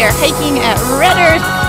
We are hiking at Red Earth